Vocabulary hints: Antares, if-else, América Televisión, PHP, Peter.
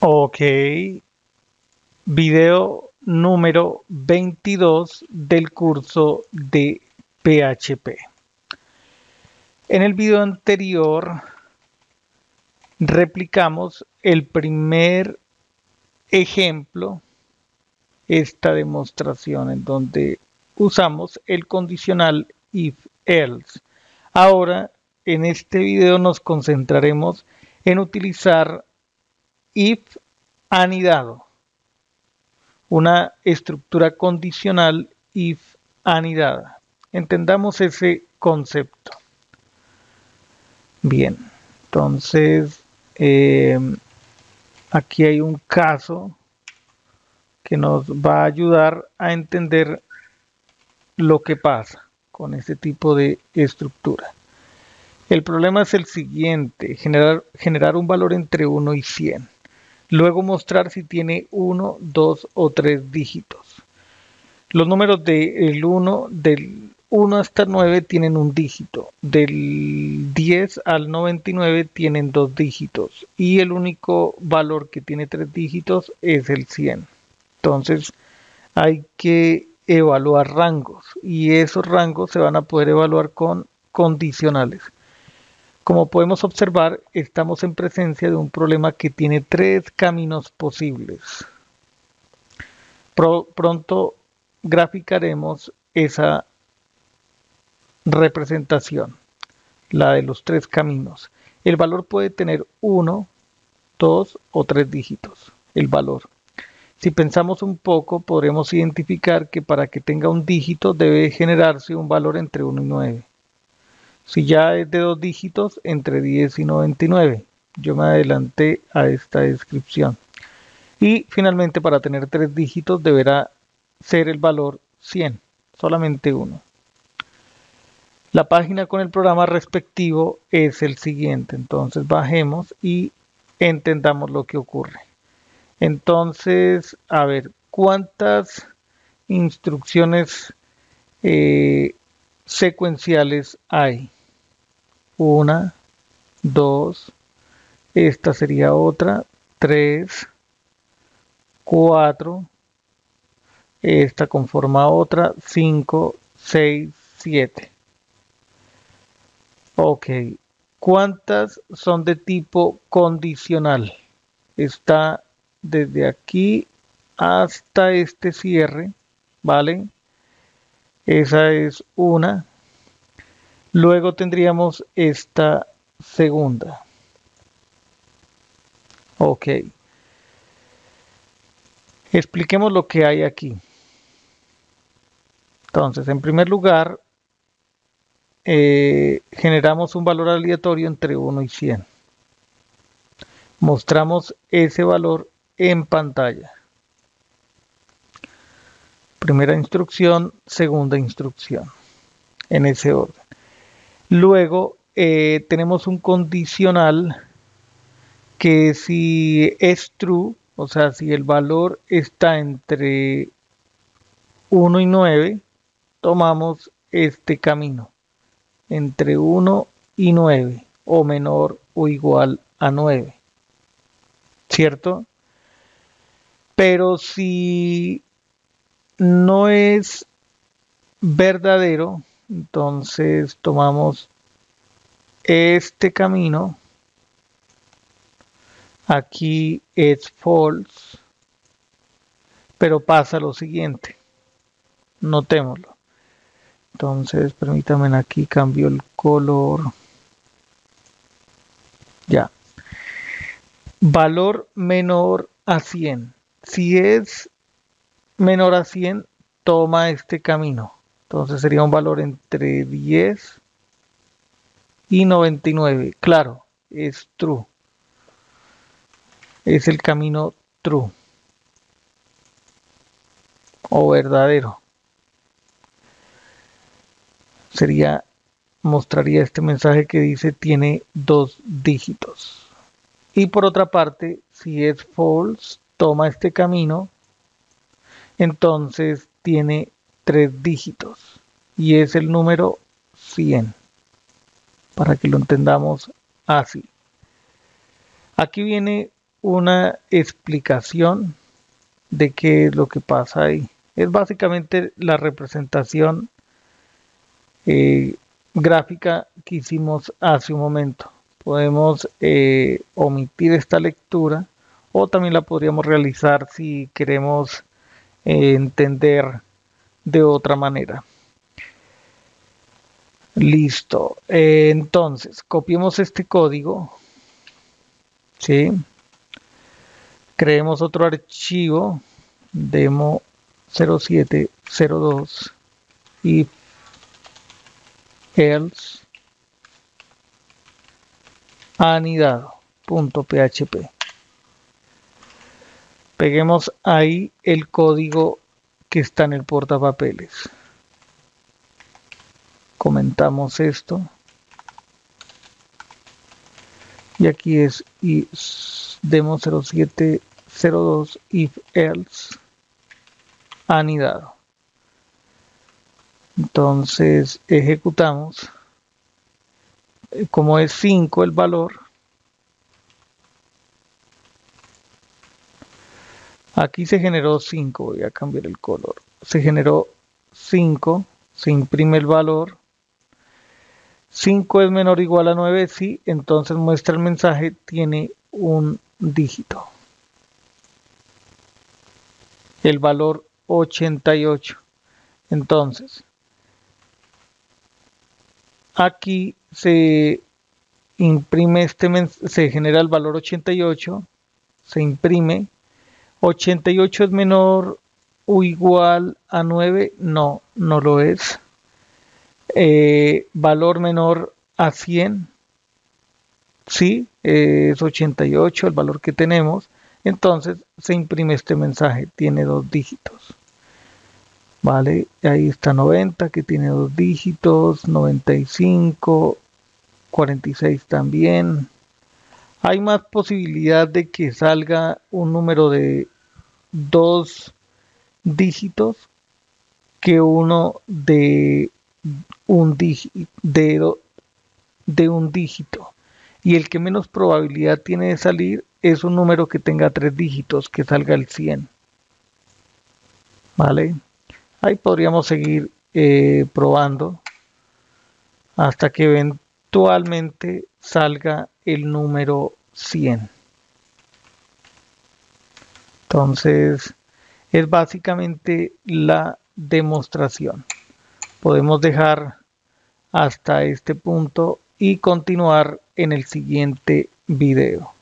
Ok, video número 22 del curso de PHP. En el video anterior replicamos el primer ejemplo, esta demostración en donde usamos el condicional if-else. Ahora en este video nos concentraremos en utilizar if anidado, una estructura condicional if anidada. Entendamos ese concepto. Bien, entonces aquí hay un caso que nos va a ayudar a entender lo que pasa con este tipo de estructura. El problema es el siguiente: generar un valor entre 1 y 100. Luego mostrar si tiene 1, 2 o 3 dígitos. Los números del 1 hasta 9 tienen un dígito. Del 10 al 99 tienen 2 dígitos. Y el único valor que tiene 3 dígitos es el 100. Entonces hay que evaluar rangos. Y esos rangos se van a poder evaluar con condicionales. Como podemos observar, estamos en presencia de un problema que tiene 3 caminos posibles. Pronto graficaremos esa representación, la de los 3 caminos. El valor puede tener 1, 2 o 3 dígitos, el valor. Si pensamos un poco, podremos identificar que para que tenga un dígito debe generarse un valor entre 1 y 9. Si ya es de 2 dígitos, entre 10 y 99. Yo me adelanté a esta descripción. Y finalmente, para tener 3 dígitos, deberá ser el valor 100, solamente 1. La página con el programa respectivo es el siguiente. Entonces, bajemos y entendamos lo que ocurre. Entonces, a ver, ¿cuántas instrucciones secuenciales hay? 1, 2, esta sería otra, 3, 4, esta conforma otra, 5, 6, 7. Ok, ¿cuántas son de tipo condicional? Está desde aquí hasta este cierre, ¿vale? Esa es una. Luego tendríamos esta segunda. Ok. Expliquemos lo que hay aquí. Entonces, en primer lugar, generamos un valor aleatorio entre 1 y 100. Mostramos ese valor en pantalla. Primera instrucción, segunda instrucción, en ese orden. Luego tenemos un condicional que si es true, o sea, si el valor está entre 1 y 9, tomamos este camino, entre 1 y 9, o menor o igual a 9, ¿cierto? Pero si no es verdadero, entonces tomamos este camino. Aquí es false, pero pasa lo siguiente, notémoslo. Entonces permítanme, aquí cambio el color. Ya, valor menor a 100. Si es menor a 100, toma este camino. Entonces sería un valor entre 10 y 99. Claro, es true. Es el camino true o verdadero. Sería, mostraría este mensaje que dice tiene 2 dígitos. Y por otra parte, si es false, toma este camino. Entonces tiene 3 dígitos y es el número 100, para que lo entendamos así. Aquí viene una explicación de qué es lo que pasa ahí. Es básicamente la representación gráfica que hicimos hace un momento. Podemos omitir esta lectura o también la podríamos realizar si queremos entender de otra manera. Listo. Entonces, copiemos este código. ¿Sí? Creemos otro archivo, demo 0702 y else anidado.php. Peguemos ahí el código que está en el portapapeles. Comentamos esto. Y aquí es demo 0702 if else anidado. Entonces ejecutamos. Como es 5 el valor, aquí se generó 5, voy a cambiar el color, se generó 5, se imprime el valor, 5 es menor o igual a 9, sí, entonces muestra el mensaje, tiene un dígito, el valor 88, entonces aquí se imprime se genera el valor 88, se imprime, 88 es menor o igual a 9, no, no lo es, valor menor a 100, sí, es 88 el valor que tenemos, entonces se imprime este mensaje, tiene 2 dígitos. Vale, ahí está 90 que tiene 2 dígitos, 95, 46 también. Hay más posibilidad de que salga un número de 2 dígitos que uno de un dígito. Y el que menos probabilidad tiene de salir es un número que tenga 3 dígitos, que salga el 100. Vale. Ahí podríamos seguir probando hasta que eventualmente salga el número 100. Entonces es básicamente la demostración. Podemos dejar hasta este punto y continuar en el siguiente video.